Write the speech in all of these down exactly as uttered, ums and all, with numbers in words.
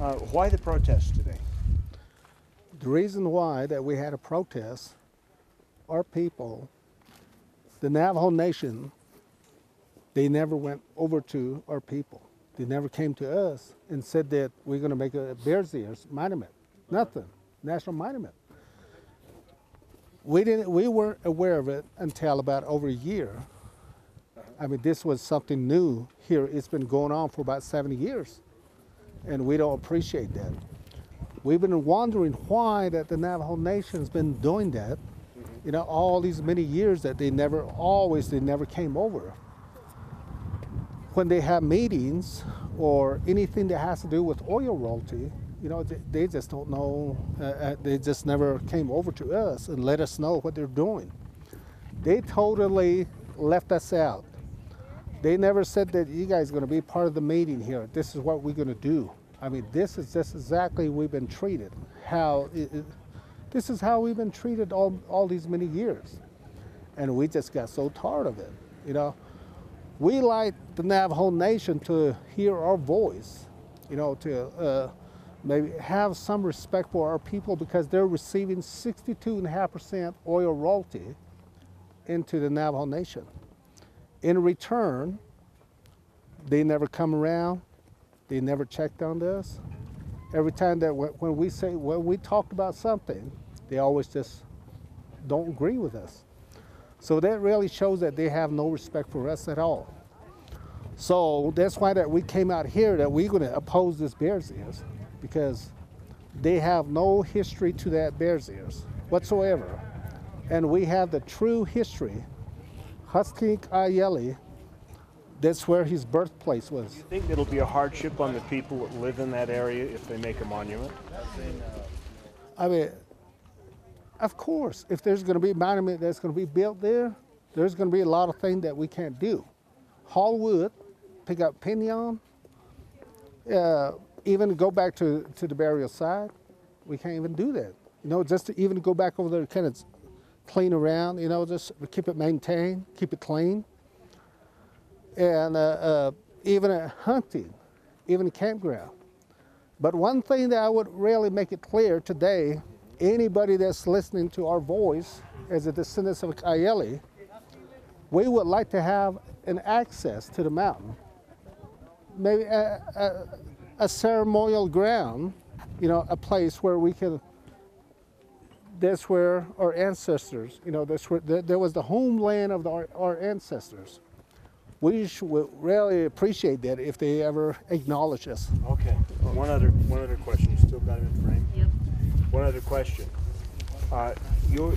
Uh, why the protest today? The reason why that we had a protest, our people, the Navajo Nation, they never went over to our people. They never came to us and said that we're going to make a Bears Ears Monument. Nothing. National Monument. We didn't. We weren't aware of it until about over a year. I mean, this was something new here. It's been going on for about seventy years, and we don't appreciate that. We've been wondering why that the Navajo Nation's been doing that, you know, all these many years that they never, always, they never came over. When they have meetings or anything that has to do with oil royalty, you know, they, they just don't know, uh, they just never came over to us and let us know what they're doing. They totally left us out. They never said that you guys are going to be part of the meeting here. This is what we're going to do. I mean, this is just exactly we've been treated. How it, it, this is how we've been treated all, all these many years. And we just got so tired of it, you know. We like the Navajo Nation to hear our voice, you know, to uh, maybe have some respect for our people, because they're receiving sixty-two point five percent oil royalty into the Navajo Nation. In return, they never come around. They never checked on this. Every time that when we say, when we talked about something, they always just don't agree with us. So that really shows that they have no respect for us at all. So that's why that we came out here, that we're going to oppose this Bears Ears, because they have no history to that Bears Ears whatsoever. And we have the true history. Husky Kaayelii, that's where his birthplace was. Do you think it'll be a hardship on the people that live in that area if they make a monument? I mean, of course, if there's going to be a monument that's going to be built there, there's going to be a lot of things that we can't do. Haul wood, pick up pinyon, uh, even go back to, to the burial site. We can't even do that. You know, just to even go back over there, kind of clean around, you know, just keep it maintained, keep it clean. And uh, uh, even at hunting, even a campground. But one thing that I would really make it clear today, anybody that's listening to our voice as a descendant of Kaayelii, we would like to have an access to the mountain. Maybe a, a, a ceremonial ground, you know, a place where we can, that's where our ancestors, you know, that's where that, that was the homeland of the, our, our ancestors. We would really appreciate that if they ever acknowledge us. Okay. One other, one other question. You still got it in frame? Yep. One other question. Uh, you,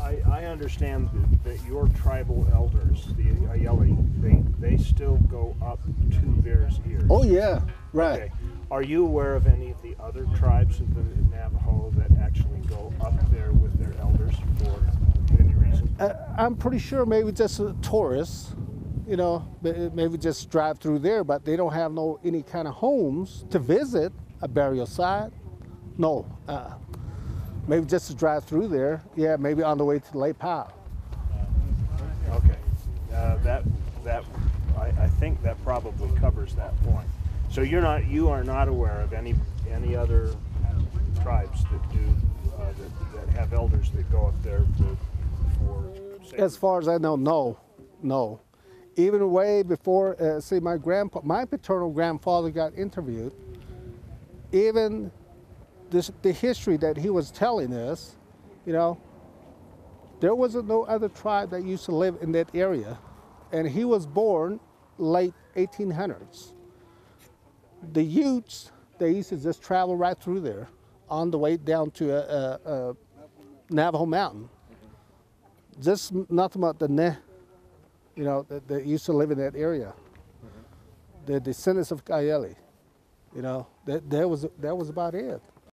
I, I understand that, that your tribal elders, the Kaayelii, they, they still go up to Bears Ears. Oh yeah, right. Okay. Are you aware of any of the other tribes of the Navajo that actually go up there with their elders for any reason? Uh, I'm pretty sure maybe just tourists, you know, maybe just drive through there, but they don't have no any kind of homes to visit, a burial site. No, uh, maybe just to drive through there. Yeah, maybe on the way to Lake Powell. Okay, uh, that that I, I think that probably covers that point. So you're not, you are not aware of any any other tribes that do uh, that, that have elders that go up there for, for safety? As far as I know, no, no. Even way before, uh, see, my grandpa, my paternal grandfather got interviewed. Even this, the history that he was telling us, you know, there wasn't no other tribe that used to live in that area, and he was born late eighteen hundreds. The Utes, they used to just travel right through there on the way down to uh, uh, Navajo Mountain. Just nothing about the Neh, you know, that, that used to live in that area. The descendants of Kaayelii, you know, that, that, was, that was about it.